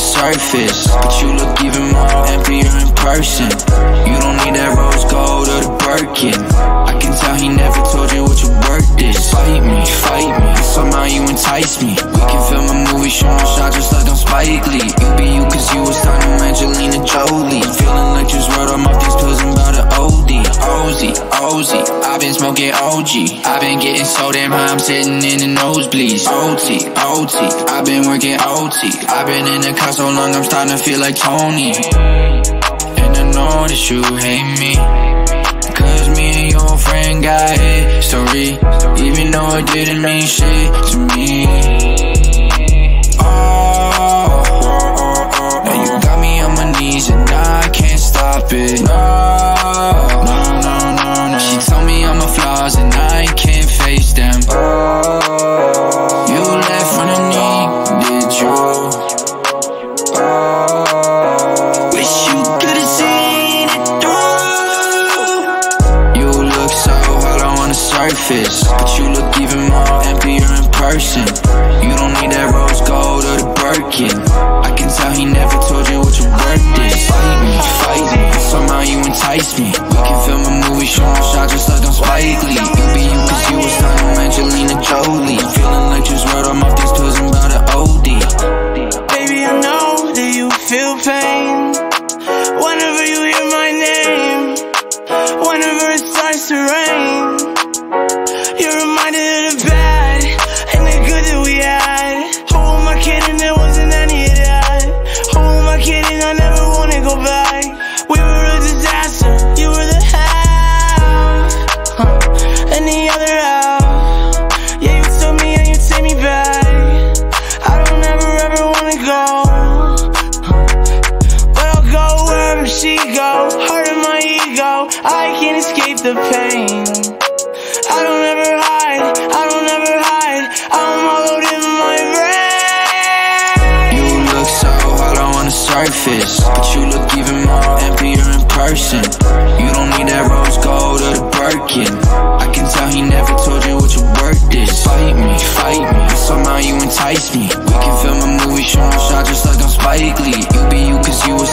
Surface, but you look even more happier in person. You don't need that rose gold or the Birkin. I can tell he never told you what your worth is. Fight me, somehow you entice me. We can film a movie, showing shots just like I'm Spike Lee. You be you cause you was starting Angelina Jolie. Feeling like just wrote I'm off these pills and about an oldie. Ozy, I've been smoking OG. I've been getting so damn high, I'm sitting in the nosebleeds. OT, I've been working OT. I've been in the car so long, I'm starting to feel like Tony. And I know that you hate me, cause me and your friend got hit. Sorry, even though it didn't mean shit to me. Oh, now you got me on my knees and I can't stop it. No, she told me all my flaws and I can't face them. You left when I needed you. Wish you could've seen it through. You look so hollow on the surface, but you look even more happier in person. You don't need that rose gold or the Birkin. I can tell he never told you what your worth is. Fight me, somehow you entice me. We can film a movie, showing shots just like I'm Spike Lee. You be you cause you was starting Angelina Jolie. Feeling like just wrote I'm off these pills and about an oldie. Baby, I know that you feel pain whenever you hear my name. Whenever it starts to rain, you're reminded of the bad and the good that we had. Who am I kidding? There wasn't any of that. Who am I kidding? I never wanna go back. We were a disaster, you were the half, and the other half. Yeah, you took me and you take me back. I don't ever wanna go, but I'll go wherever she go. Hurting my ego, I can't escape the pain. I don't ever hide, I'm hollowed in my brain. You look so hollow on the surface, but you look even more happier in person. You don't need that rose gold or the Birkin. I can tell he never told you what your worth is. Fight me, somehow you entice me. We can film a movie, showing shots just like I'm Spike Lee. You be you cause you was